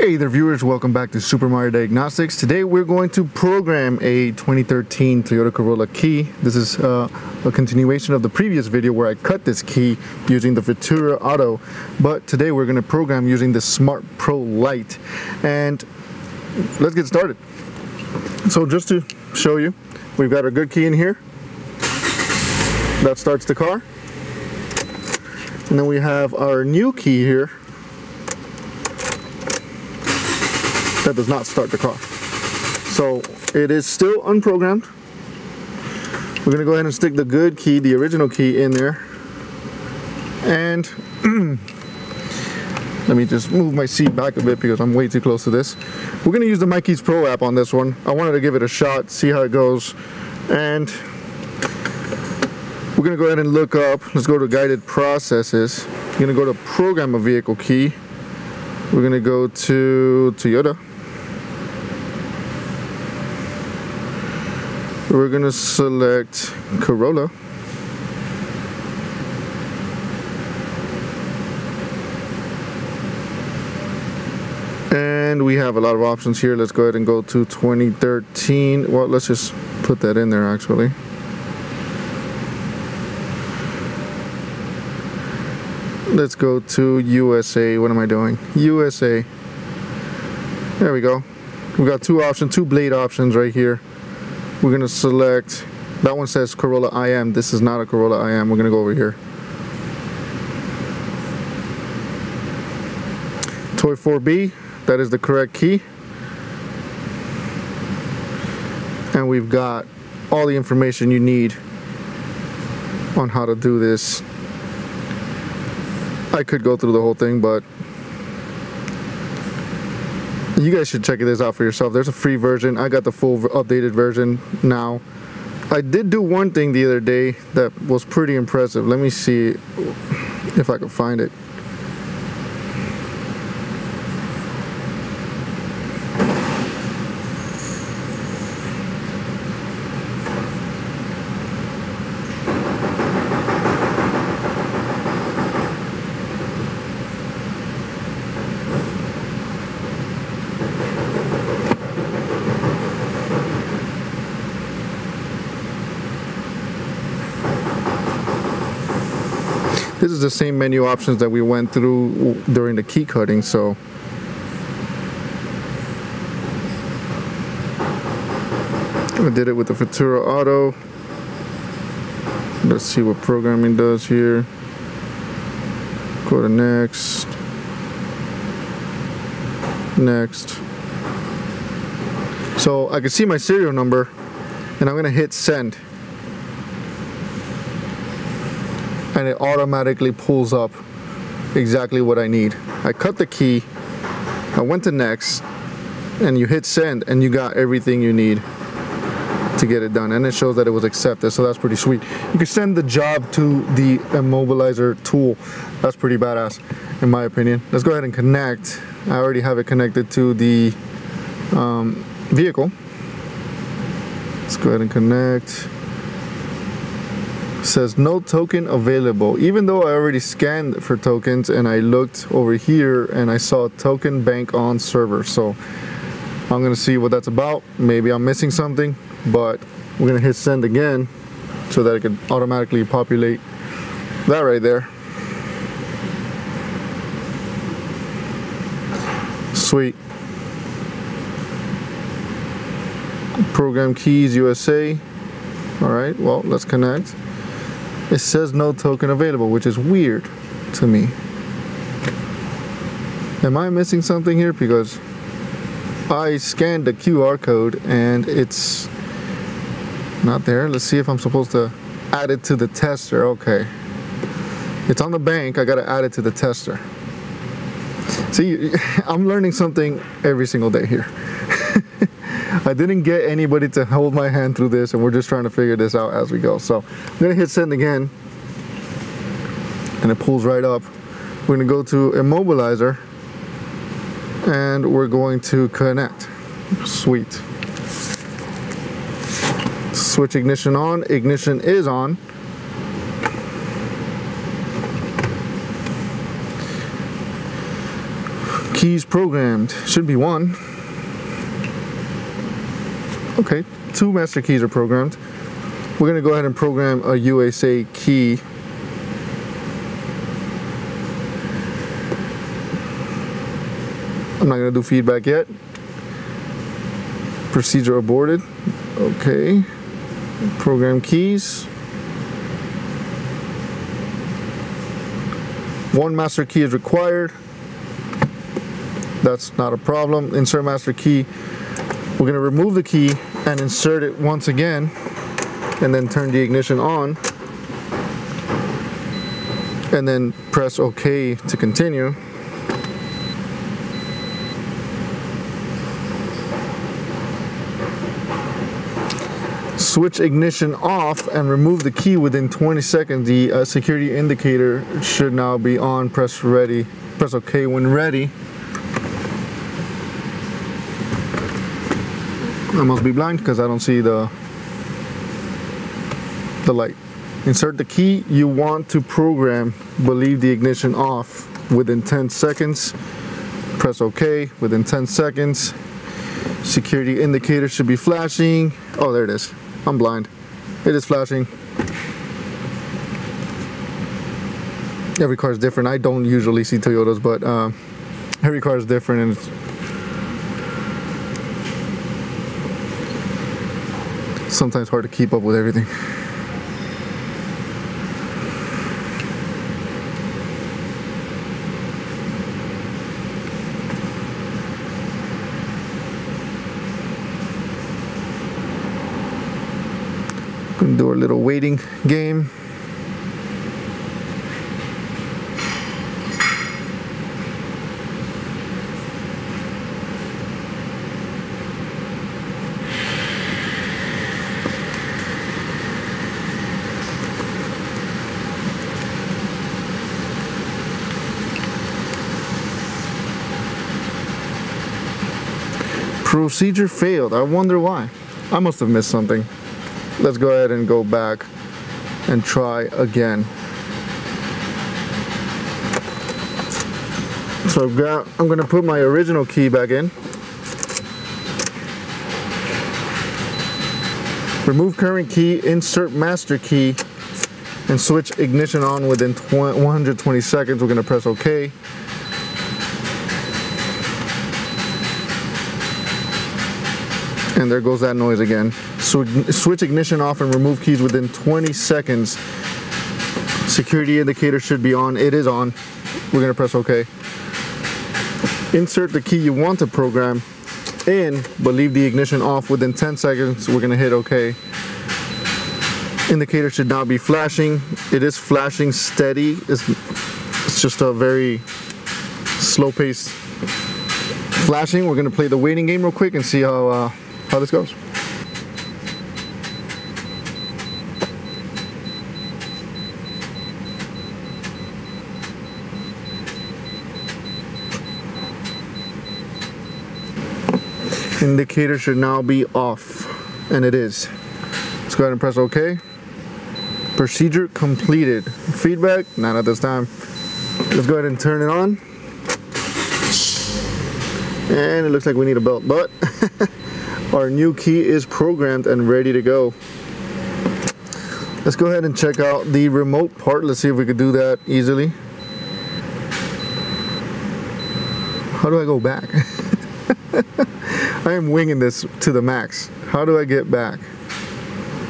Hey there viewers, welcome back to Super Mario Diagnostics. Today we're going to program a 2013 Toyota Corolla key. This is a continuation of the previous video where I cut this key using the Futura Auto, but today we're going to program using the Smart Pro Lite. And let's get started. So just to show you, we've got our good key in here. That starts the car. And then we have our new key here. That does not start the car. So it is still unprogrammed. We're gonna go ahead and stick the good key, the original key, in there. And let me just move my seat back a bit because I'm way too close to this. We're gonna use the MyKeys Pro app on this one. I wanted to give it a shot, see how it goes. And we're gonna go ahead and look up, let's go to guided processes. We're gonna go to program a vehicle key. We're gonna go to Toyota. We're gonna select Corolla. And we have a lot of options here. Let's go ahead and go to 2013. Well, let's just put that in there actually. Let's go to USA. What am I doing? USA. There we go. We've got two options, two blade options right here. We're gonna select, that one says Corolla IM. This is not a Corolla IM. We're gonna go over here. Toy 4B, that is the correct key. And we've got all the information you need on how to do this. I could go through the whole thing, but you guys should check this out for yourself. There's a free version. I got the full updated version now. I did do one thing the other day that was pretty impressive. Let me see if I can find it. This is the same menu options that we went through during the key cutting, so. I did it with the Futura Auto. Let's see what programming does here. Go to next. Next. So I can see my serial number, and I'm gonna hit send. And it automatically pulls up exactly what I need. I cut the key, I went to next, and you hit send, and you got everything you need to get it done. And it shows that it was accepted, so that's pretty sweet. You can send the job to the immobilizer tool. That's pretty badass, in my opinion. Let's go ahead and connect. I already have it connected to the vehicle. Let's go ahead and connect. Says no token available, even though I already scanned for tokens and I looked over here and I saw token bank on server. So I'm gonna see what that's about. Maybe I'm missing something, but we're gonna hit send again so that it could automatically populate that right there. Sweet. Program keys USA. All right, well, let's connect. It says no token available, which is weird to me. Am I missing something here? Because I scanned the QR code and it's not there. Let's see if I'm supposed to add it to the tester. Okay. It's on the bank. I got to add it to the tester. See, I'm learning something every single day here. I didn't get anybody to hold my hand through this, and we're just trying to figure this out as we go. So I'm gonna hit send again, and it pulls right up. We're gonna go to immobilizer, and we're going to connect. Sweet. Switch ignition on. Ignition is on. keys programmed. Should be one. Okay, two master keys are programmed. We're gonna go ahead and program a USA key. I'm not gonna do feedback yet. Procedure aborted. Okay, program keys. One master key is required. That's not a problem. Insert master key. We're gonna remove the key and insert it once again, and then turn the ignition on, and then press OK to continue. Switch ignition off and remove the key within 20 seconds. The security indicator should now be on. Press ready. Press OK when ready. I must be blind because I don't see the light. Insert the key you want to program, but leave the ignition off within 10 seconds. Press OK within 10 seconds. Security indicator should be flashing. Oh, there it is. I'm blind. It is flashing. Every car is different. I don't usually see Toyotas, but every car is different, and it's sometimes hard to keep up with everything. Gonna do our little waiting game. Procedure failed. I wonder why. I must have missed something. Let's go ahead and go back and try again. So I'm gonna put my original key back in. Remove current key, insert master key, and switch ignition on within 120 seconds. We're gonna press OK. And there goes that noise again. So switch ignition off and remove keys within 20 seconds. Security indicator should be on. It is on. We're gonna press OK. Insert the key you want to program in, but leave the ignition off within 10 seconds. We're gonna hit OK. Indicator should now be flashing. It is flashing steady. It's just a very slow pace flashing. We're gonna play the waiting game real quick and see how this goes. Indicator should now be off, and it is. Let's go ahead and press OK. Procedure completed. Feedback? Not at this time. Let's go ahead and turn it on. And it looks like we need a belt, but our new key is programmed and ready to go. Let's go ahead and check out the remote part. Let's see if we could do that easily. How do I go back? I am winging this to the max. How do I get back?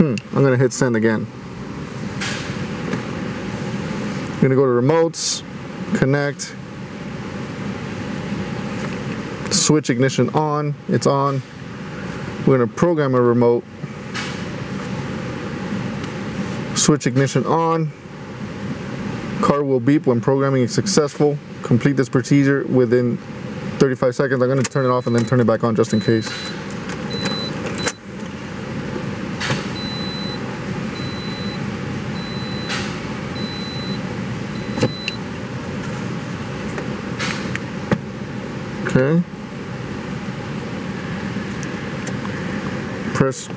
I'm gonna hit send again. I'm gonna go to remotes, connect, switch ignition on. It's on. We're going to program a remote. Switch ignition on. Car will beep when programming is successful. Complete this procedure within 35 seconds. I'm going to turn it off and then turn it back on just in case. Okay. Press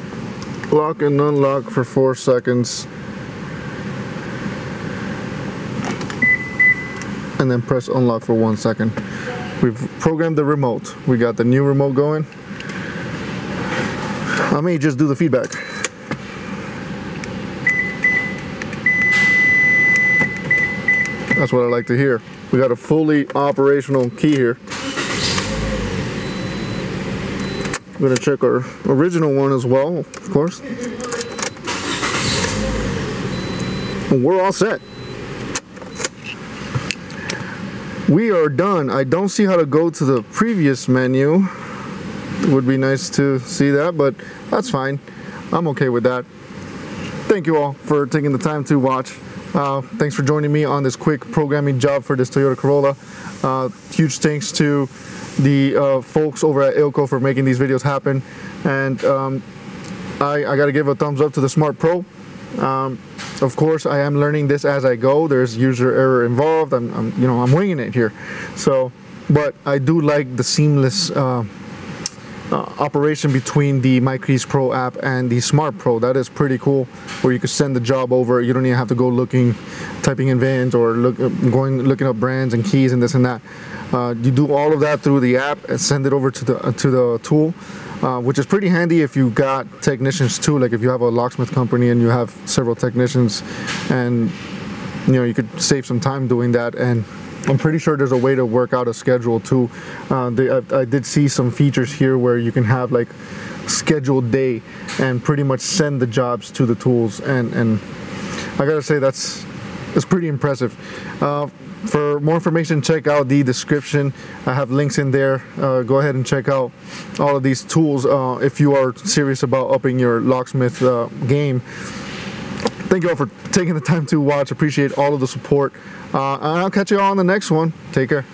lock and unlock for 4 seconds. and then press unlock for 1 second. We've programmed the remote. We got the new remote going. I may just do the feedback. That's what I like to hear. We got a fully operational key here. I'm gonna check our original one as well, of course. And we're all set. We are done. I don't see how to go to the previous menu. It would be nice to see that, but that's fine. I'm okay with that. Thank you all for taking the time to watch. Thanks for joining me on this quick programming job for this Toyota Corolla. Huge thanks to the folks over at Ilco for making these videos happen. And I gotta give a thumbs up to the Smart Pro. Of course, I am learning this as I go. There's user error involved. I'm winging it here. So, but I do like the seamless operation between the MyKeys Pro app and the Smart Pro. That is pretty cool, where you can send the job over. You don't even have to go typing in VINs or looking up brands and keys and this and that. You do all of that through the app and send it over to the tool, which is pretty handy if you got technicians too. Like if you have a locksmith company and you have several technicians, and you know, you could save some time doing that. And I'm pretty sure there's a way to work out a schedule too. I did see some features here where you can have like scheduled day and pretty much send the jobs to the tools, and I gotta say that's pretty impressive. For more information, check out the description. I have links in there. Go ahead and check out all of these tools if you are serious about upping your locksmith game. Thank you all for taking the time to watch. Appreciate all of the support. And I'll catch you all on the next one. Take care.